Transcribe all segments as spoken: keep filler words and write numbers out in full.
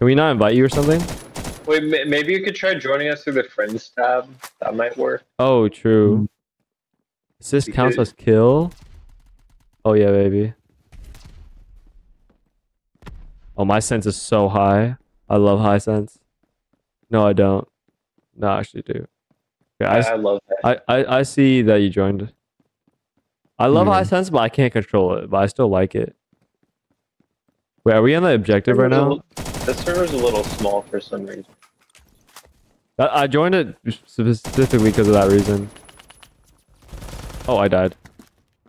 Can we not invite you or something? Wait, maybe you could try joining us through the friends tab. That might work. Oh, true. Does this count as kill? Oh, yeah, baby. Oh, my sense is so high. I love high sense. No, I don't. No, I actually do. Okay, I, I love that. I, I, I see that you joined. I love mm. high sense, but I can't control it. But I still like it. Wait, are we on the objective right now? This server's a little small for some reason. I joined it specifically because of that reason. Oh, I died.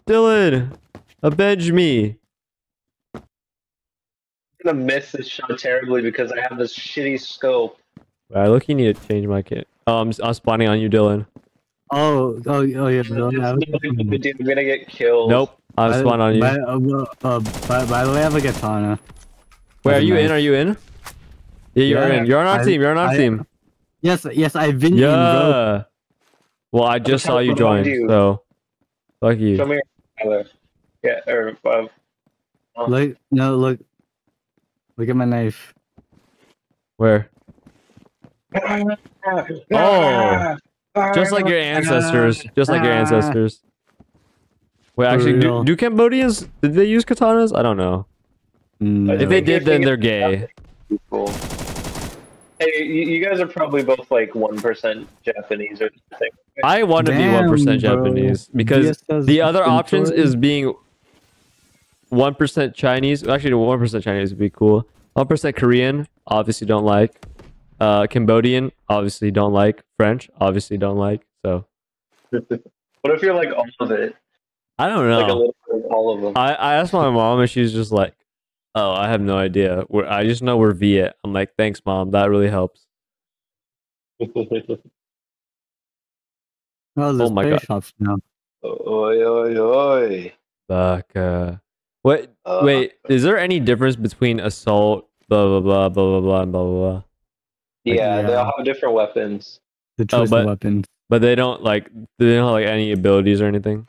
Dillon! Avenge me! I'm gonna miss this shot terribly because I have this shitty scope. I look, you need to change my kit. Oh, I'm, I'm spawning on you, Dillon. Oh, oh, oh yeah, no, no, I'm gonna get killed. Nope, I'm spawning on you. By, uh, by, by the way, I have a katana. Wait, are you nice. in? Are you in? Yeah, you're yeah, in. You're on our I, team. You're on our I, team. Yes, yes, I've been yeah. in, bro. Well, I just saw you join, you. so fuck you. Show me your Tyler. Yeah, or uh, oh. Look, no, look. Look at my knife. Where? Oh! Just like your ancestors. Just like your ancestors. Wait, actually, do, do Cambodians... Did they use katanas? I don't know. No. If they did, then they're gay. Cool. Hey, you guys are probably both like one percent Japanese or something. I want to be one percent Japanese because the other options is being one percent Chinese. Actually, one percent Chinese would be cool. one percent Korean, obviously don't like. Uh, Cambodian, obviously don't like. French, obviously don't like. So, what if you're like all of it? I don't know. Like a little bit of all of them. I, I asked my mom and she's just like, oh, I have no idea. We're, I just know we're Viet. I'm like, thanks, Mom. That really helps. Oh my god. Now. Oi, oi, oi. Fuck, uh, what? Uh, Wait, is there any difference between assault, blah, blah, blah, blah, blah, blah, and blah, blah, blah? Like, yeah, yeah, they all have different weapons. The choice oh, but, of weapons. But they don't, like, they don't have, like, any abilities or anything?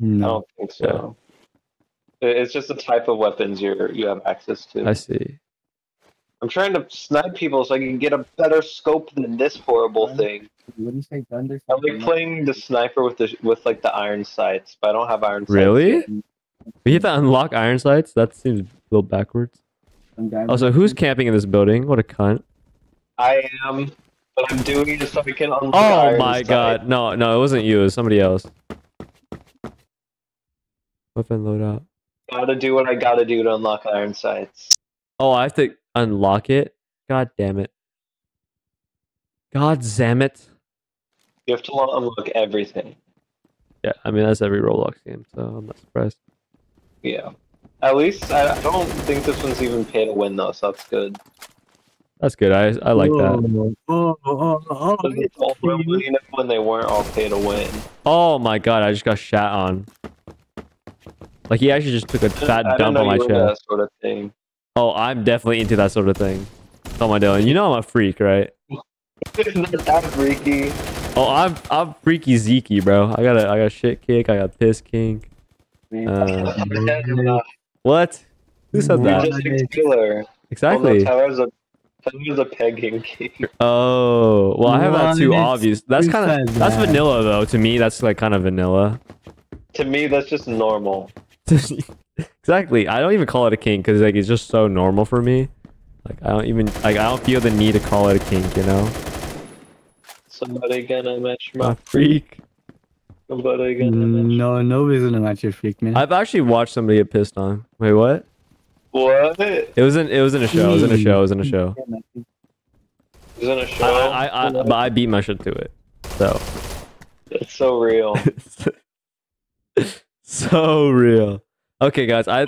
No. I don't think so. Yeah. It's just the type of weapons you're, you have access to. I see. I'm trying to snipe people so I can get a better scope than this horrible thing. You wouldn't say thunder. I'm, like, playing the sniper with, the, with like, the iron sights, but I don't have iron sights. Really? We have to unlock iron sights? That seems a little backwards. Also, who's camping in this building? What a cunt. I am, but I'm doing it so I can unlock. Oh my god. No, no, it wasn't you. It was somebody else. Weapon loadout. Gotta do what I gotta do to unlock iron sights. Oh, I have to unlock it? God damn it. God damn it. You have to unlock everything. Yeah, I mean, that's every Roblox game, so I'm not surprised. Yeah. At least I don't think this one's even pay to win, though, so that's good. That's good. I I like Whoa. that. Oh, oh, oh, oh. When they weren't all pay to win. Oh my god! I just got shat on. Like he actually just took a fat I dump on my chest. That sort of thing. Oh, I'm definitely into that sort of thing. Oh my Dillon, you know I'm a freak, right? It's not that freaky. Oh, I'm I'm freaky Zeke, bro. I got a I got shit kick. I got piss kink. Uh, what? Who said that? You're just a killer. Exactly. Oh, a pegging game. Oh, well, I have that too obvious. That's kind of that's vanilla though. To me, that's like kind of vanilla. To me, that's just normal. Exactly. I don't even call it a kink because like it's just so normal for me. Like I don't even like I don't feel the need to call it a kink, you know. Somebody gonna match my, my freak. Somebody gonna match. No, nobody's gonna match your freak, man. I've actually watched somebody get pissed on. Wait, what? What? It was in it was in a show. It was in a show. It was in a show. It was in a show. I, I, I, but I beat my shit to it. So. It's so real. So real. Okay, guys. I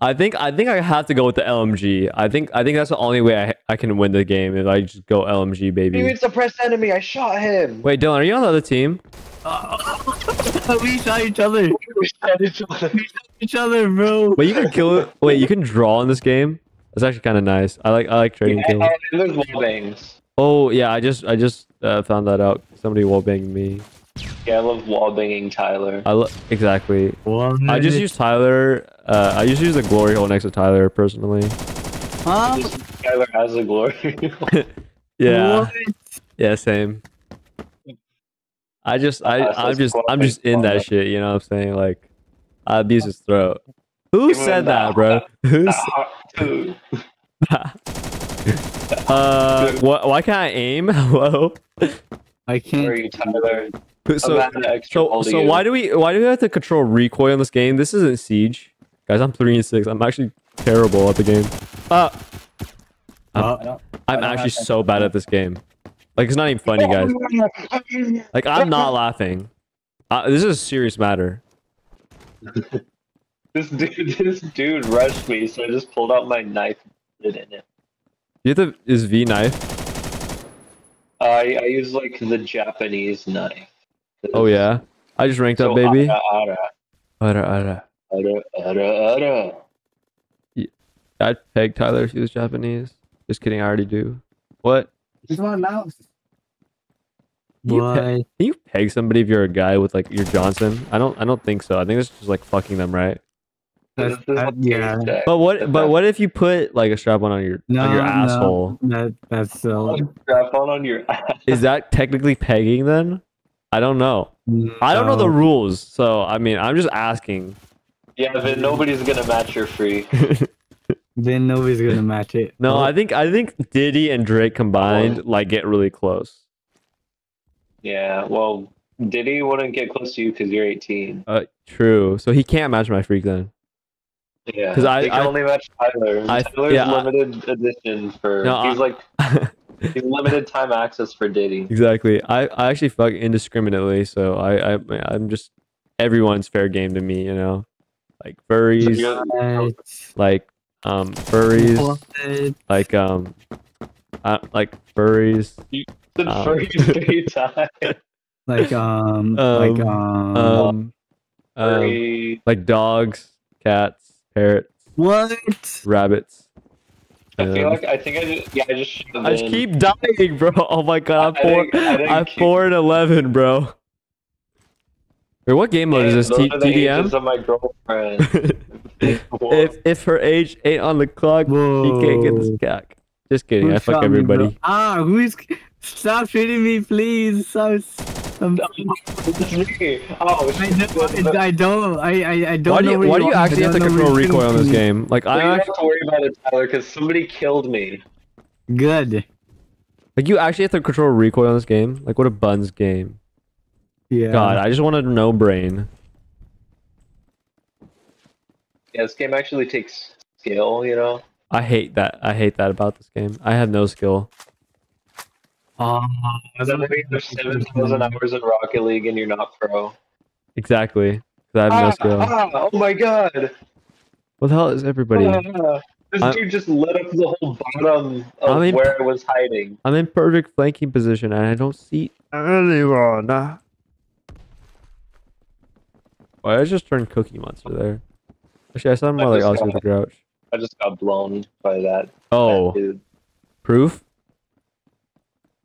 I think I think I have to go with the L M G. I think I think that's the only way I I can win the game if I just go L M G, baby. It's a press enemy. I shot him. Wait, Dillon, are you on the other team? Oh, we shot each other. We shot each other. We shot each other, bro. Wait, you can kill it. Wait, you can draw in this game. That's actually kind of nice. I like I like trading yeah, kills. There's wallbangs. Oh yeah, I just I just uh, found that out. Somebody wallbanged me. Yeah, I love wallbanging Tyler. I love exactly. Well, I just use Tyler. Uh, I usually use the glory hole next to Tyler personally. Huh? Tyler has the glory. Yeah. What? Yeah, same. I just, I, uh, I'm just, I'm just in that shit. You know what I'm saying? Like, I abuse his throat. Who said that, bro? Who? uh, what? Why can't I aim? Whoa. I can't. Where are you, Tyler? So, so, so why do we, why do we have to control recoil in this game? This isn't Siege, guys. I'm three and six. I'm actually terrible at the game. Uh, I'm, I'm actually so bad at this game. Like, it's not even funny, guys. Like, I'm not laughing. Uh, this is a serious matter. This dude, this dude rushed me, so I just pulled out my knife and did it in it. You have the is V knife? Uh, I I use like the Japanese knife. Oh yeah, I just ranked so, up, baby. Ara, ara. Ara, ara. Ara, ara, ara. Yeah, I'd peg Tyler if he was Japanese. Just kidding, I already do. What? It's my mouth. Can you, can you peg somebody if you're a guy with like your Johnson? I don't. I don't think so. I think it's just like fucking them, right? That's, that's, yeah. But what? But what if you put like a strap on on your no, on your asshole? No, that, that's so. Strap on on your ass. Is that technically pegging then? I don't know. No. I don't know the rules, so I mean, I'm just asking. Yeah, then nobody's gonna match your free. Then nobody's gonna match it. No, I think I think Diddy and Drake combined like get really close. Yeah, well, Diddy wouldn't get close to you because you're eighteen. Uh, true. So he can't match my freak then. Yeah, because I, I only match Tyler. I, Tyler's yeah, limited I, edition for no, he's like he's limited time access for Diddy. Exactly. I I actually fuck indiscriminately, so I I I'm just everyone's fair game to me, you know, like furries, right. like. Um, furries, like um, uh, like furries. You said um, furries like um, um, like um, um, um, like dogs, cats, parrots. What? Rabbits. I um, feel like I think I just yeah I just. I just keep dying, bro. Oh my god, I'm four. I'm four and eleven, bro. Wait, what game mode yeah, is this? Those T are the T D M? Ages of my girlfriend. if if her age ain't on the clock, Whoa. She can't get this cock. Just kidding, who I fuck everybody. Me, ah, who's stop shooting me, please? I'm, I'm... No, it's me. Oh, I don't, I don't, I, I, I don't. Why do you, know why do you actually have to control recoil on this game? Like well, I don't actually... have to worry about it, Tyler, because somebody killed me. Good. Like you actually have to control recoil on this game. Like what a buns game. Yeah. God, I just wanted to no brain. Yeah, this game actually takes skill, you know? I hate that. I hate that about this game. I have no skill. Uh, There's seven thousand hours in Rocket League and you're not pro. Exactly. Because I have ah, no skill. Ah, oh my god! What the hell is everybody? Ah, this I'm, dude just lit up the whole bottom of in, where I was hiding. I'm in perfect flanking position and I don't see anyone. Why did I just turn Cookie Monster there? Actually, I saw him more like Oscar the Grouch. I just got blown by that. Oh. That dude. Proof?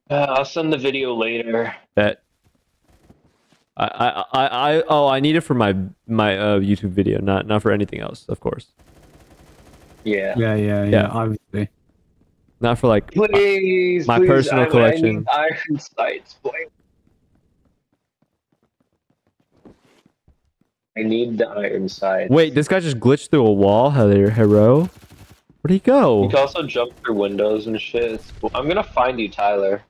Uh, I'll send the video later. Bet. I, I, I, I, oh, I need it for my, my uh, YouTube video, not, not for anything else, of course. Yeah. Yeah, yeah, yeah, yeah. Obviously. Not for like please, my, my please, personal I, collection. I need iron sights, please. I need the iron sights. Wait, this guy just glitched through a wall? Hello? Where'd he go? You can also jump through windows and shit. Cool. I'm gonna find you, Tyler.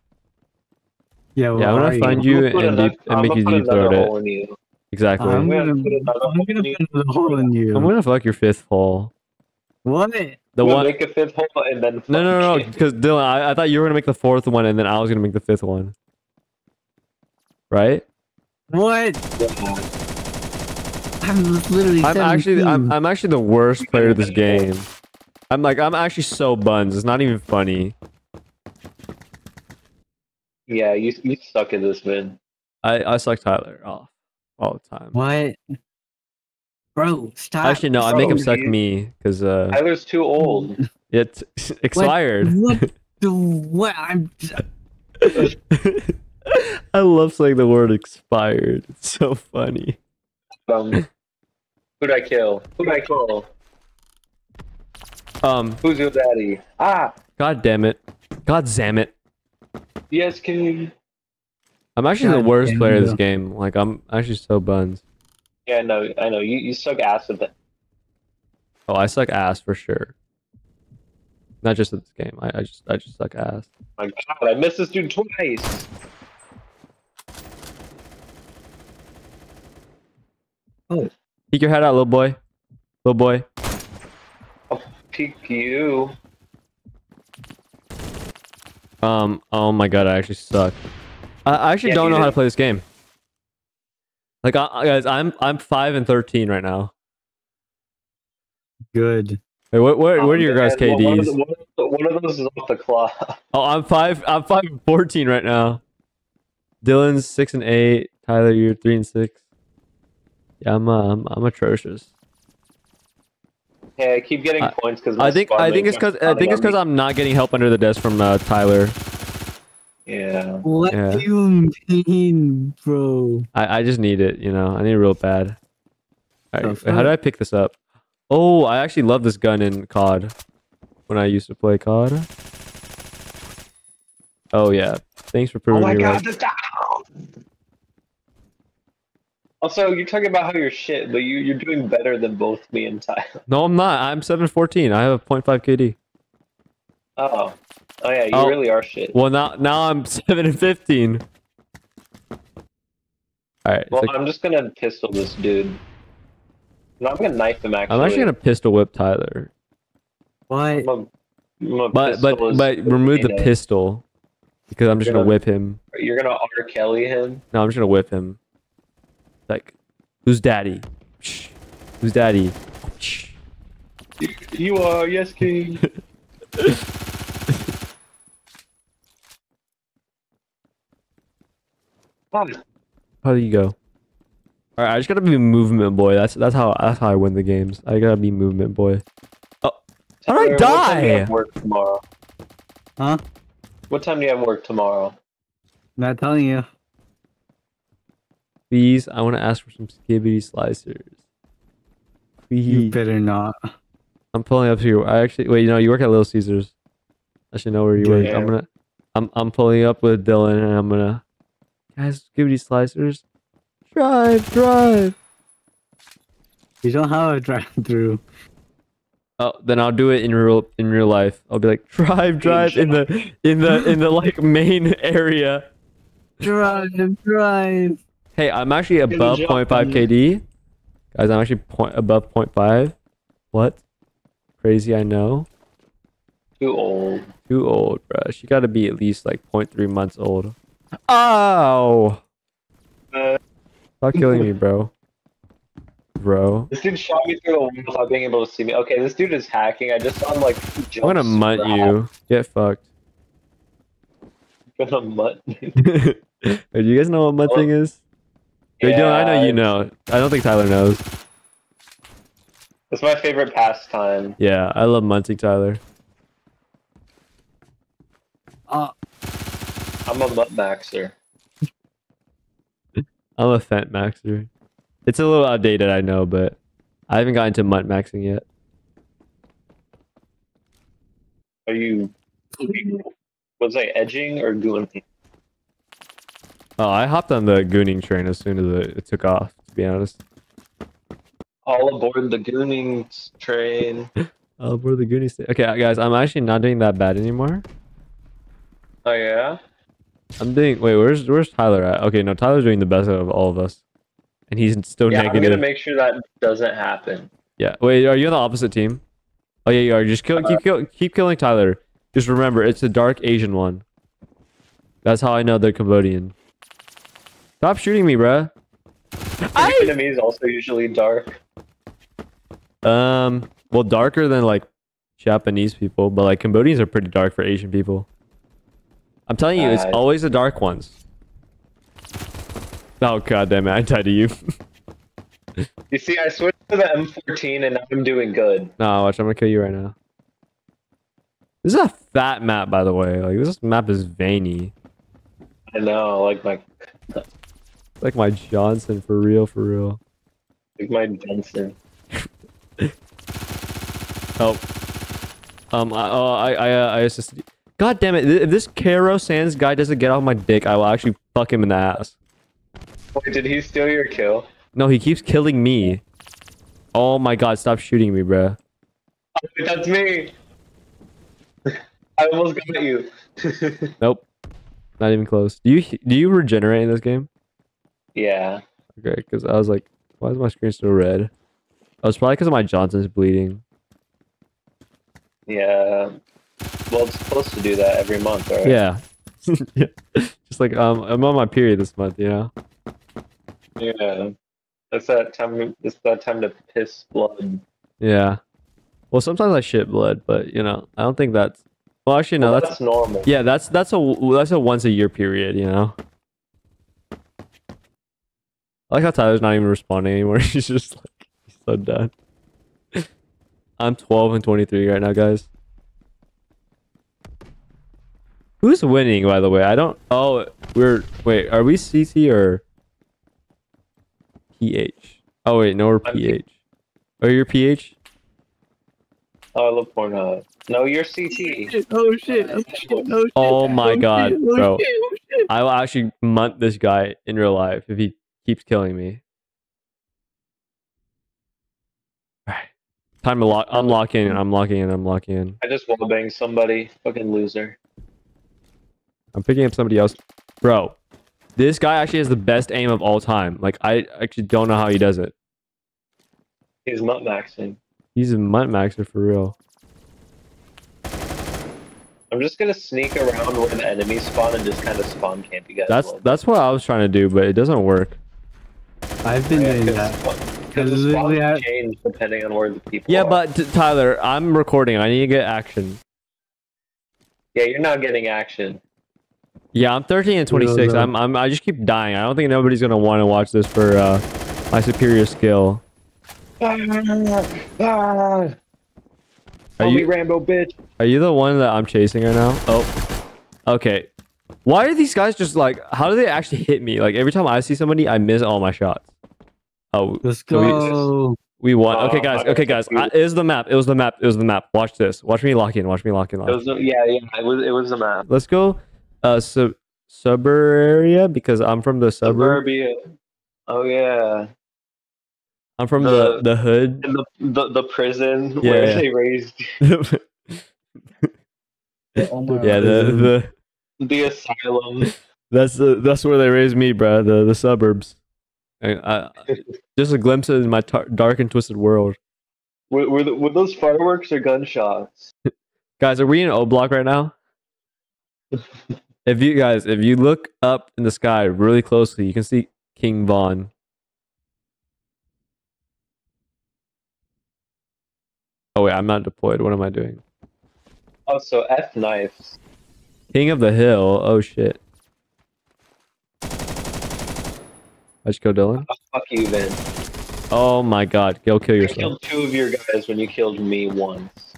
Yeah, well, yeah I'm gonna find you, you and, enough, deep, and make you deep throat hole it. In you. Exactly. I'm, I'm gonna, gonna put another, I'm hole, gonna in put another hole in you. I'm gonna fuck your fifth hole. What? The we'll one. Make a fifth hole and then. Fuck no, no, no, no. Because Dylan, I, I thought you were gonna make the fourth one, and then I was gonna make the fifth one. Right? What? Yeah. I'm literally. I'm actually. I'm. I'm actually the worst player of this game. I'm like. I'm actually so buns. It's not even funny. Yeah, you you suck at this, man. I I suck Tyler off all, all the time. What? Bro, stop. Actually, no. Bro, I make him suck dude. me because uh. Tyler's too old. It's expired. What? What? The, what? I'm. I love saying the word expired. It's so funny. Um. Who'd I kill? Who'd I kill? Um. Who's your daddy? Ah. God damn it. God damn it. Yes, King. I'm actually God the worst damn, player of this yeah. game. Like, I'm actually so buns. Yeah, no, I know. You, you suck ass at that. Oh, I suck ass for sure. Not just at this game. I, I just I just suck ass. My God, I missed this dude twice. Oh. Peek your head out, little boy. Little boy. I'll peek you. Um, oh my God, I actually suck. I, I actually yeah, don't know did. how to play this game. Like, I, guys, I'm I'm five and thirteen right now. Good. Hey, what where, where, where are your guys' K Ds? Well, one, of the, one, of the, one of those is off the clock. Oh, I'm five. I'm five and fourteen right now. Dillon's six and eight. Tyler, you're three and six. Yeah, I'm uh, I'm, I'm atrocious. Yeah, I keep getting I, points because I think I think it's because I think it's because I'm not getting help under the desk from uh, Tyler. Yeah. What yeah. do you mean, bro? I I just need it, you know. I need it real bad. All right, wait, how do I pick this up? Oh, I actually love this gun in C O D. When I used to play C O D. Oh yeah, thanks for proving me right. Oh my God, this guy! Also, you're talking about how you're shit, but you you're doing better than both me and Tyler. No, I'm not. I'm seven fourteen. I have a point five K D. Oh, oh yeah, you oh. really are shit. Well, now now I'm seven and fifteen. All right. Well, like... I'm just gonna pistol this dude. No, I'm gonna knife him. Actually, I'm actually gonna pistol whip Tyler. Why? But but but remove the pistol because I'm just gonna, gonna whip him. You're gonna R. Kelly him? No, I'm just gonna whip him. Like, who's daddy? Shh. Who's daddy? Shh. You, you are, yes, King. How do you go? All right, I just gotta be movement boy. That's that's how that's how I win the games. I gotta be movement boy. Oh, how did I die? What time do you have work tomorrow? Huh? What time do you have work tomorrow? Not telling you. Please, I want to ask for some skibbity slicers. Please. You better not. I'm pulling up to you. I actually wait. You know, you work at Little Caesars. I should know where you work. Yeah. I'm gonna. I'm I'm pulling up with Dillon, and I'm gonna. Guys, skibbity slicers. Drive, drive. You don't have a drive-through. Oh, then I'll do it in real in real life. I'll be like, drive, drive in the in the in the like main area. Drive, drive. Hey, I'm actually above point five K D. Guys, I'm actually point above point five. What? Crazy, I know. Too old. Too old, bruh. She gotta be at least like point three months old. Ow! Uh, Stop killing me, bro. Bro. This dude shot me through the wall without being able to see me. Okay, this dude is hacking. I just saw him like... I'm gonna mutt out. you. Get fucked. I'm gonna mutt you. Do you guys know what mutting oh. is? Yeah, Dylan, I know you know. I don't think Tyler knows. It's my favorite pastime. Yeah, I love munting, Tyler. Uh, I'm a mutt maxer. I'm a fent maxer. It's a little outdated, I know, but I haven't gotten to mutt maxing yet. Are you... Was I edging or gooning? Oh, I hopped on the gooning train as soon as it took off, to be honest. All aboard the gooning train. All aboard the gooning train. Okay, guys, I'm actually not doing that bad anymore. Oh, yeah? I'm doing... Wait, where's where's Tyler at? Okay, no, Tyler's doing the best out of all of us. And he's still yeah, negative. Yeah, I'm gonna make sure that doesn't happen. Yeah, wait, are you on the opposite team? Oh, yeah, you are. Just kill, uh, keep, kill, keep killing Tyler. Just remember, it's the dark Asian one. That's how I know they're Cambodian. Stop shooting me, bruh. Vietnamese is also usually dark. Um, well, darker than like Japanese people, but like Cambodians are pretty dark for Asian people. I'm telling you, uh, it's always the dark ones. Oh God damn it! I died to you. You see, I switched to the M fourteen and I'm doing good. No, watch! I'm gonna kill you right now. This is a fat map, by the way. Like this map is veiny. I know, like my. Like my Johnson, for real, for real. Like my Johnson. Help. Um, I, uh, I, I, uh, I assisted. God damn it! If this Karo Sans guy doesn't get off my dick, I will actually fuck him in the ass. Wait, did he steal your kill? No, he keeps killing me. Oh my god! Stop shooting me, bro. Oh, that's me. I almost got you. Nope. Not even close. Do you do you regenerate in this game? Yeah. Okay, because I was like, why is my screen still red? Oh, it's probably because my Johnson's bleeding. Yeah. Well, it's supposed to do that every month, right? Yeah. Yeah. Just like, um, I'm on my period this month, you know? Yeah. That's that time, it's that time to piss blood. Yeah. Well, sometimes I shit blood, but, you know, I don't think that's... Well, actually, no, well, that's, that's... normal. Yeah, that's that's a, that's a once-a-year period, you know? I like how Tyler's not even responding anymore. He's just like, he's so done. I'm twelve and twenty-three right now, guys. Who's winning, by the way? I don't... Oh, we're... Wait, are we C C or... P H? Oh, wait, no, we're P H. Are you P H? Oh, I love Pornhub. No, you're C T. Oh, shit. Oh, shit. Oh, shit. Oh my oh, god, shit. Oh, bro. Shit. Oh, shit. I will actually munt this guy in real life if he keeps killing me. Alright. Time to lock... I'm locking in, I'm locking in, I'm locking in. I just wallbanged somebody. Fucking loser. I'm picking up somebody else. Bro, this guy actually has the best aim of all time. Like, I actually don't know how he does it. He's mutt maxing. He's a mutt maxer for real. I'm just gonna sneak around where the enemies spawn and just kind of spawn camp you guys. That's, that's what I was trying to do, but it doesn't work. I've been doing that. Because the spawn change depending on where the people are. Yeah, but Tyler, I'm recording. I need to get action. Yeah, you're not getting action. Yeah, I'm thirteen and twenty-six. No, no. I'm, I'm, I just keep dying. I don't think nobody's gonna want to watch this for uh, my superior skill. Ah, ah. Are you Rambo, bitch? Are you the one that I'm chasing right now? Oh, okay. Why are these guys just like? How do they actually hit me? Like every time I see somebody, I miss all my shots. Oh, let's go. We, we won. Okay, guys. Okay, guys. I, it was the map. It was the map. It was the map. Watch this. Watch me lock in. Watch me lock in. Lock in. It was no, yeah, yeah. It was. It was the map. Let's go. Uh, sub suburbia because I'm from the suburb. Suburbia. Oh yeah. I'm from the the, the hood. The, the the prison yeah, where yeah. they raised. the, oh yeah, the, the the asylum. That's the that's where they raised me, bro. The the suburbs. I, I, just a glimpse of my tar dark and twisted world. Were, were, the, were those fireworks or gunshots? Guys, are we in O block right now? If you guys, if you look up in the sky really closely, you can see King Vaughn. Oh wait, I'm not deployed. What am I doing? Oh, so F knives. King of the hill. Oh shit. I just go Dillon. Oh, fuck you, Vin. Oh my god, go kill yourself. I killed two of your guys when you killed me once.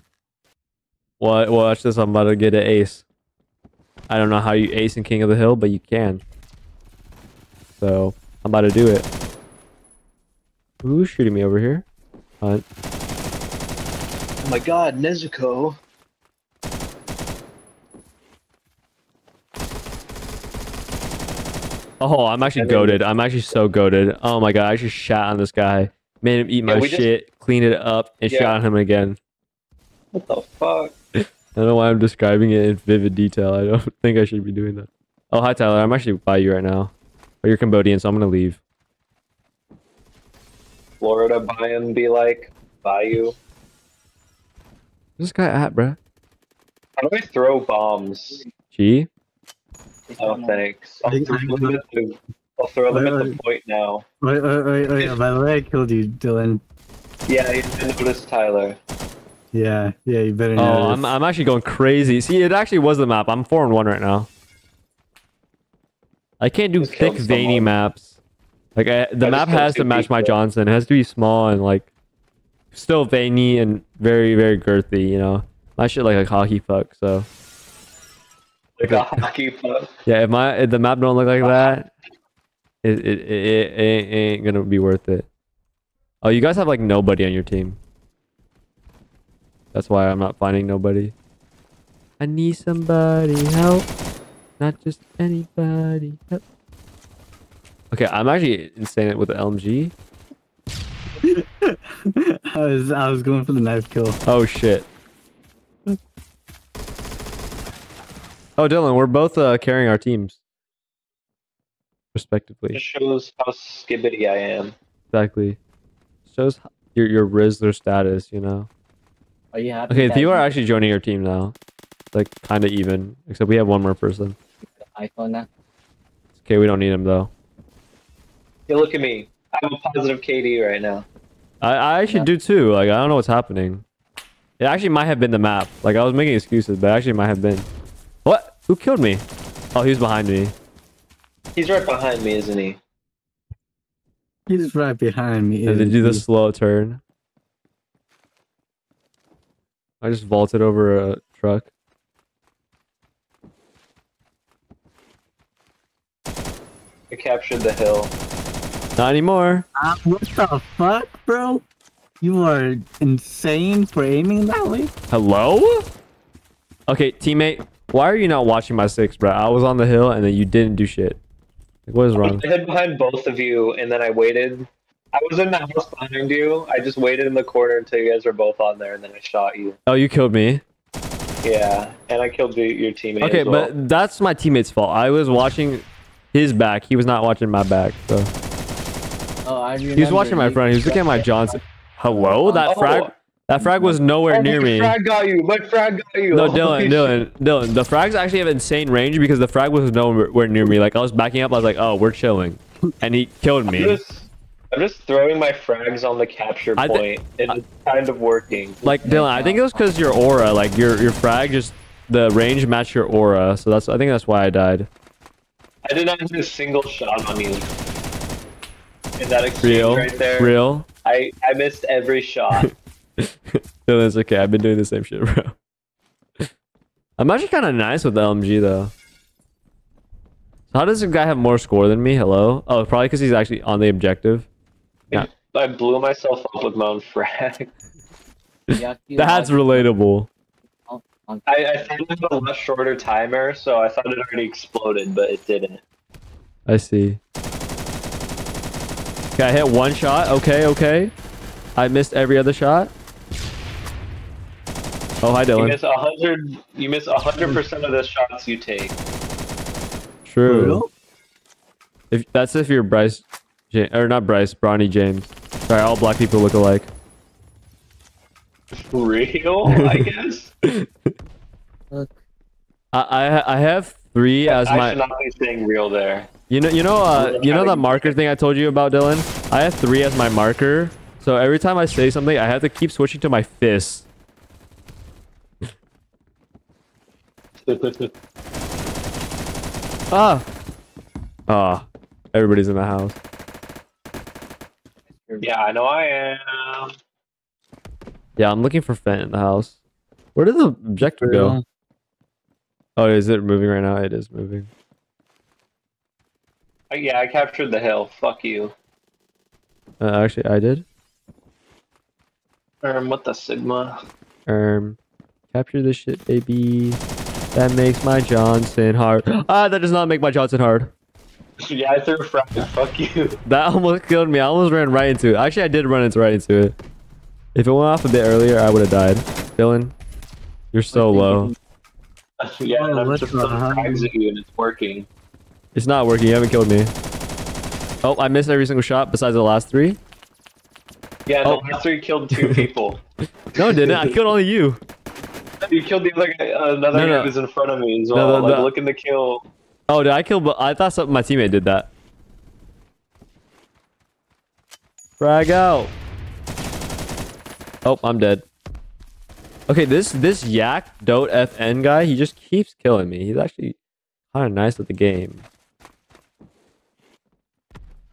What? Well, watch this. I'm about to get an ace. I don't know how you ace in King of the Hill, but you can. So, I'm about to do it. Who's shooting me over here? Hunt. Oh my god, Nezuko. Oh, I'm actually goated. I'm actually so goated. Oh my god, I just shot on this guy. Made him eat my yeah, shit, just... cleaned it up, and yeah. shot him again. What the fuck? I don't know why I'm describing it in vivid detail. I don't think I should be doing that. Oh, hi, Tyler. I'm actually by you right now. But you're Cambodian, so I'm going to leave. Florida buy and be like, buy you. Where's this guy at, bruh? How do I throw bombs? G? Oh, thanks. I'll throw them at the, I'll throw them at the point now. Wait, wait, wait, wait. By the way, I killed you, Dillon. Yeah, you didn't notice Tyler. Yeah, yeah, you better know. Oh, I'm, I'm actually going crazy. See, it actually was the map. I'm four and one right now. I can't do thick, veiny maps. Like, I, the map has to match my Johnson. It has to be small and, like, still veiny and very, very girthy, you know? My shit like a hockey puck, so... Like a hockey puck? Yeah, if, my, if the map don't look like that, it, it, it, it, it ain't gonna be worth it. Oh, you guys have, like, nobody on your team. That's why I'm not finding nobody. I need somebody help. Not just anybody help. Okay, I'm actually insane with the L M G. I was I was going for the knife kill. Oh shit. Oh Dillon, we're both uh, carrying our teams. Respectively. It shows how skibbity I am. Exactly. Shows your your Rizzler status, you know. Are you happy? Okay, you are actually joining your team now. Like kind of even, except we have one more person. iPhone now. Okay, we don't need him though. Hey, look at me. I have a positive K D right now. I, I actually yeah. do too. Like I don't know what's happening. It actually might have been the map. Like I was making excuses, but it actually might have been. What? Who killed me? Oh, he was behind me. He's right behind me, isn't he? He's right behind me. Did he do the slow turn? I just vaulted over a truck. I captured the hill. Not anymore. Uh, what the fuck, bro? You are insane for aiming that way. Hello? Okay, teammate. Why are you not watching my six, bro? I was on the hill and then you didn't do shit. Like, what is wrong? I hid behind both of you and then I waited. I was in the house behind you. I just waited in the corner until you guys were both on there and then I shot you. Oh, you killed me? Yeah, and I killed your, your teammate. Okay, as well. But that's my teammate's fault. I was watching his back. He was not watching my back, so... Oh, I remember. He was watching my front. He was looking at my Johnson. Hello? That oh. frag? That frag was nowhere oh, near me. My frag got you. My frag got you. No, Dillon, Dillon, Dillon. The frags actually have insane range because the frag was nowhere near me. Like, I was backing up. I was like, oh, we're chilling. And he killed me. I'm just, I'm just throwing my frags on the capture point. It's kind of working. Like, Dillon, I think it was because your aura. Like, your, your frag just... The range matched your aura. So, that's. I think that's why I died. I did not do a single shot on you. In that exchange real, right there. Real. I, I missed every shot. No, that's okay. I've been doing the same shit, bro. I'm actually kind of nice with the L M G, though. How does this guy have more score than me? Hello? Oh, probably because he's actually on the objective. Yeah. I blew myself up with my own frag. That's relatable. I, I thought it had a much shorter timer, so I thought it already exploded, but it didn't. I see. Okay, I hit one shot. Okay, okay. I missed every other shot. Oh, hi, Dillon. You miss one hundred. You miss one hundred percent of the shots you take. True. Real? If that's if you're Bryce, or not Bryce, Bronny James. Sorry, all black people look alike. Real, I guess. I, I I have three as I my. I should not be saying real there. You know, you know, uh, you know that marker thing I told you about, Dillon. I have three as my marker. So every time I say something, I have to keep switching to my fist. ah! Ah. Oh, everybody's in the house. Yeah, I know I am. Yeah, I'm looking for Fent in the house. Where did the objective go? Oh, is it moving right now? It is moving. Oh, yeah, I captured the hill. Fuck you. Uh, actually, I did. Um, what the Sigma? Um, capture this shit, baby. That makes my Johnson hard. Ah, that does not make my Johnson hard. Yeah, I threw a frag. Fuck you. That almost killed me. I almost ran right into it. Actually, I did run into right into it. If it went off a bit earlier, I would have died. Dillon, you're so low. Yeah, and I'm just throwing frags at you, and it's working. It's not working. You haven't killed me. Oh, I missed every single shot besides the last three. Yeah, the oh. last three killed two people. No, it didn't. I killed only you. You killed the other guy. Uh, another no, guy no. was in front of me as well. No, no, like, no. Looking to kill. Oh, did I kill? But I thought something, my teammate did that. Frag out. Oh, I'm dead. Okay, this this yak dote F N guy, he just keeps killing me. He's actually kind of nice with the game.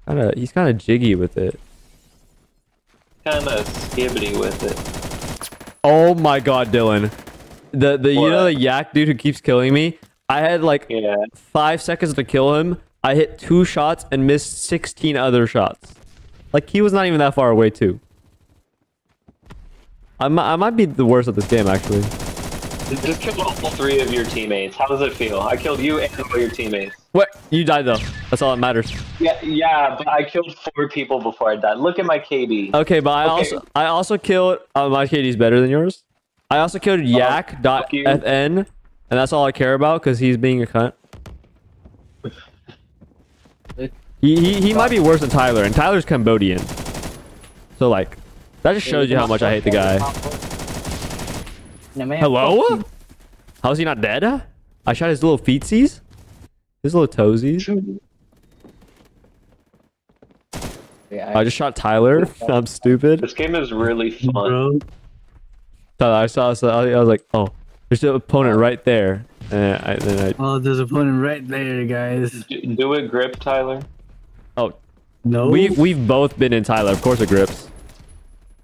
Kind of, he's kind of jiggy with it. Kind of skibbity with it. Oh my god, Dillon. The, the you know the yak dude who keeps killing me? I had like yeah. five seconds to kill him. I hit two shots and missed sixteen other shots. Like, he was not even that far away, too. I might, I might be the worst at this game, actually. Just kill all three of your teammates. How does it feel? I killed you and all your teammates. What? You died, though. That's all that matters. Yeah, yeah, but I killed four people before I died. Look at my K D. Okay, but I okay. also I also killed... Uh, my K D's better than yours. I also killed oh, Yak dot F N, and that's all I care about, because he's being a cunt. he he, he might be worse than Tyler, and Tyler's Cambodian. So, like, that just shows you how much I hate the guy. Hello? How's he not dead? I shot his little feetsies. His little toesies. Yeah, I, I just shot Tyler. I'm stupid. This game is really fun. Tyler, I saw this. I was like, oh, there's an opponent right there. And I, then I, oh, there's an opponent right there, guys. Do it grip, Tyler. Oh. No. We've, we've both been in Tyler. Of course it grips.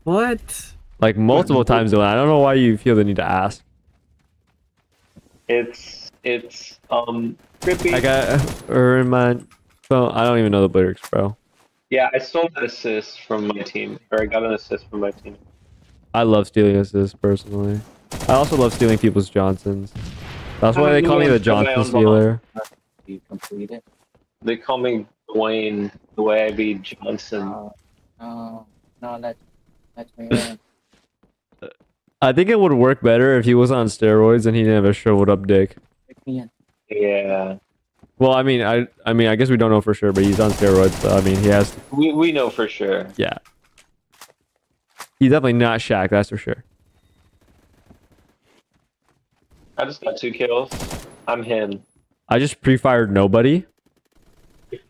What? Like multiple times, Dillon. I don't know why you feel the need to ask. It's it's um grippy. I got or my phone. I don't even know the lyrics, bro. Yeah, I stole an assist from my team, or I got an assist from my team. I love stealing assists personally. I also love stealing people's Johnsons. That's why they call me the Johnson stealer. You complete it. They call me Dwayne the way I be Johnson. No, no, no, that's that's me. Right. I think it would work better if he was on steroids and he didn't have a shriveled up dick. Yeah. Well, I mean, I, I mean, I guess we don't know for sure, but he's on steroids. So, I mean, he has. To... We we know for sure. Yeah. He's definitely not Shaq. That's for sure. I just got two kills. I'm him. I just pre-fired nobody.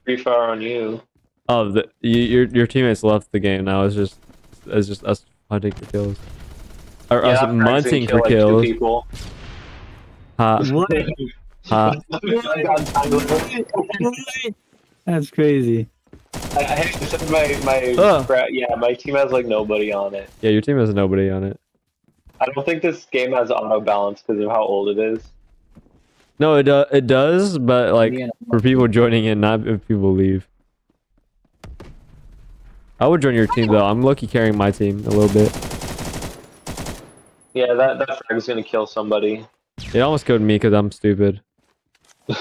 Pre-fire on you. Oh, the, you, your your teammates left the game. Now it's just it's just us hunting the kills. Or yeah, I'm munting for kills. Kill like two what? Uh, That's crazy. I, I had to send my my oh. yeah. My team has like nobody on it. Yeah, your team has nobody on it. I don't think this game has auto balance because of how old it is. No, it uh, it does, but like yeah. for people joining in, not if people leave. I would join your team though. I'm lucky carrying my team a little bit. Yeah, that, that frag is going to kill somebody. It almost killed me because I'm stupid. I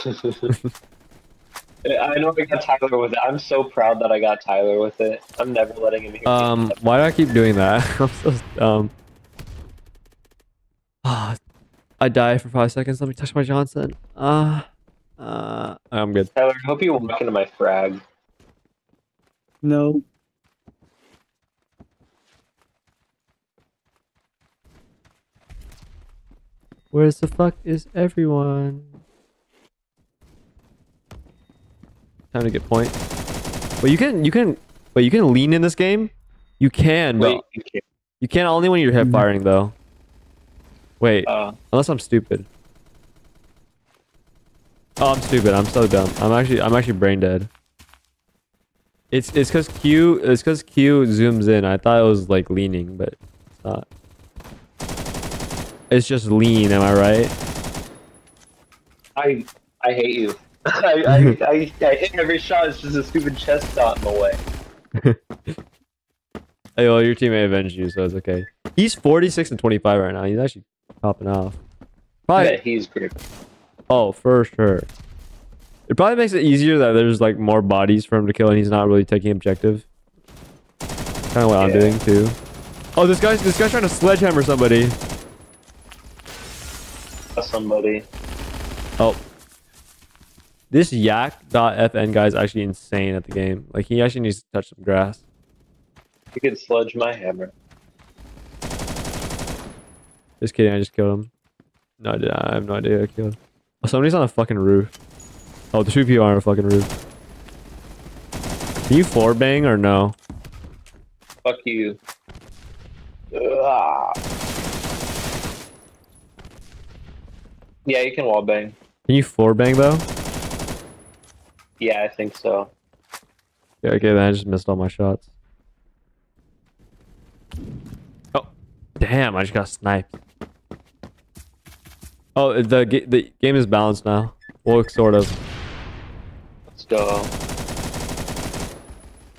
know I got Tyler with it. I'm so proud that I got Tyler with it. I'm never letting him hear Um, me. Why do I keep doing that? I'm so dumb. Oh, I die for five seconds. Let me touch my Johnson. Uh, uh, I'm good. Tyler, I hope you walk into my frag. No. Where the fuck is everyone? Time to get point. Well, you can, you can, but you can lean in this game. You can, but Wait, you, can. you can only when you're hip firing though. Wait, uh, unless I'm stupid. Oh, I'm stupid. I'm so dumb. I'm actually, I'm actually brain dead. It's, it's cause Q, it's cause Q zooms in. I thought it was like leaning, but it's not. It's just lean, am I right? I I hate you. I, I, I, I hit every shot, it's just a stupid chest shot in the way. Hey, well, your teammate avenged you, so it's okay. He's forty-six and twenty-five right now. He's actually popping off. Probably, yeah, he's great. Oh, for sure. It probably makes it easier that there's like more bodies for him to kill and he's not really taking objective. Kind of what yeah. I'm doing too. Oh, this guy's, this guy's trying to sledgehammer somebody. Somebody. Oh, this yak dot F N guy is actually insane at the game. Like he actually needs to touch some grass. He can sludge my hammer. Just kidding, I just killed him. No, I have no idea I killed him. Oh, somebody's on a fucking roof. Oh, the two people are on a fucking roof. Can you floor bang or no? Fuck you. Ugh. Yeah, you can wall bang. Can you floor bang though? Yeah, I think so. Yeah, okay, then I just missed all my shots. Oh, damn! I just got sniped. Oh, the ga the game is balanced now. Well, sort of. Let's go.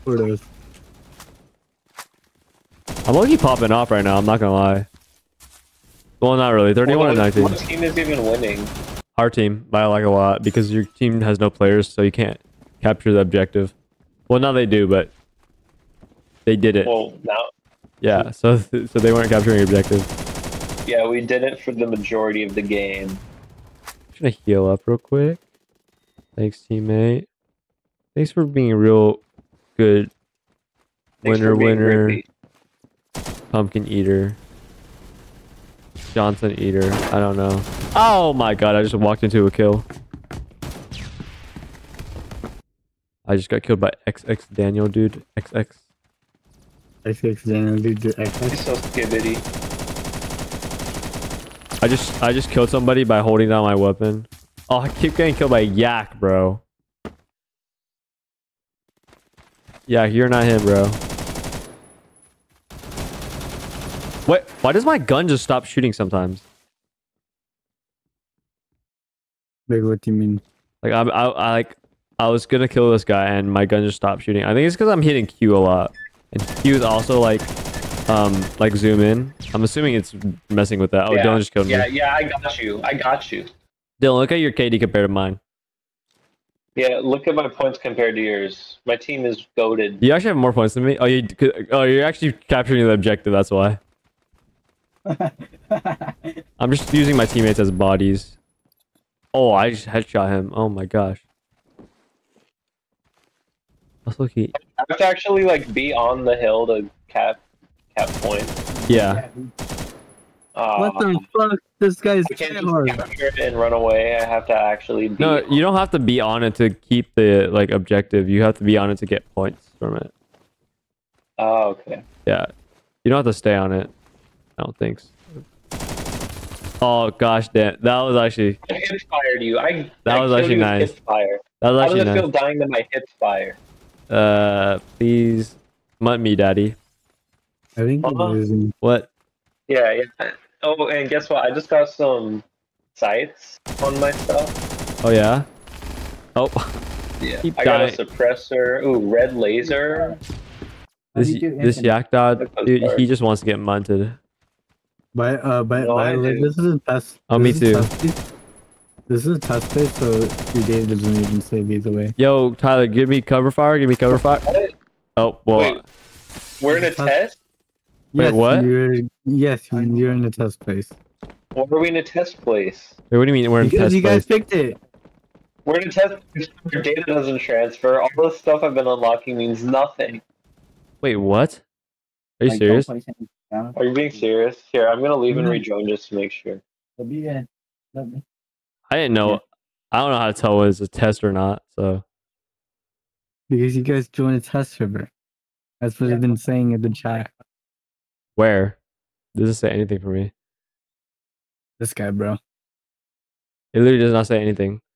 Sort of. I'm lucky popping off right now, I'm not gonna lie. Well, not really. thirty-one and nineteen. What team is even winning? Our team, by like a lot, because your team has no players, so you can't capture the objective. Well, now they do, but they did it. Well, now. Yeah, so th so they weren't capturing objective. Yeah, we did it for the majority of the game. I'm gonna heal up real quick. Thanks, teammate. Thanks for being a real good winner, winner, rippy. Pumpkin eater, Johnson eater. I don't know. Oh my god! I just walked into a kill. I just got killed by X X Daniel, dude. X X. X X Daniel, dude. X X. So skibbity. I just, I just killed somebody by holding down my weapon. Oh, I keep getting killed by Yak, bro. Yeah, you're not him, bro. Wait, why does my gun just stop shooting sometimes? Like, what do you mean? Like, I, I, I, like, I was gonna kill this guy, and my gun just stopped shooting. I think it's because I'm hitting Q a lot, and Q is also like, um, like zoom in. I'm assuming it's messing with that. Oh, yeah. Dillon just killed yeah, me. Yeah, yeah, I got you. I got you. Dillon, look at your K D compared to mine. Yeah, look at my points compared to yours. My team is goated. You actually have more points than me. Oh, you, oh, you're actually capturing the objective. That's why. I'm just using my teammates as bodies. Oh, I just headshot him. Oh my gosh. Let's look. I have to actually like be on the hill to cap cap point. Yeah. Uh, what the fuck? This guy's can't hard. Capture it and run away. I have to actually be No, on. You don't have to be on it to keep the like objective. You have to be on it to get points from it. Oh, okay. Yeah. You don't have to stay on it. I don't think so. Oh gosh, damn. That was actually I hip fired you. I That I was actually nice. Fire. That was How actually nice. I feel dying that my hips fire. Uh, please mutt me, daddy. I think uh -huh. losing. What? Yeah, yeah. Oh, and guess what? I just got some sights on my stuff. Oh, yeah? Oh. Yeah. Keep I dying. Got a suppressor. Ooh, red laser. This, this Yak Dod, dude, he just wants to get munted. By, uh, by, no, by, like, this is a test. Oh, me too. This is a test place, so your data doesn't even save either way. Yo, Tyler, give me cover fire. Give me cover fire. What? Oh, well. Wait, we're in a test? Wait, yes, what? You're, yes, you're in a test place. Why are we in a test place? Wait, what do you mean we're in because a test place? Because you guys picked it. We're in a test place. Your data doesn't transfer. All this stuff I've been unlocking means nothing. Wait, what? Are you like, serious? Are you being serious? Here, I'm going to leave and rejoin just to make sure. I didn't know. I don't know how to tell whether it's a test or not, so. Because you guys joined a test server. That's what I've been saying in the chat. Where? Doesn't say anything for me. This guy, bro. It literally does not say anything.